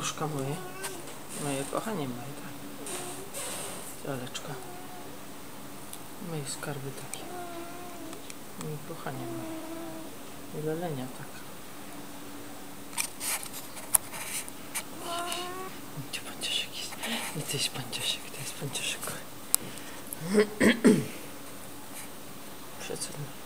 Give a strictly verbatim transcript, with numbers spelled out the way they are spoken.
uszka moje, moje kochanie, moje tak. Cioleczka. Moje skarby takie. Moje kochanie moje. Jelenia tak. Gdzie panciaszek jest? I to jest panciaszek, to jest panciaszek. Przecudno.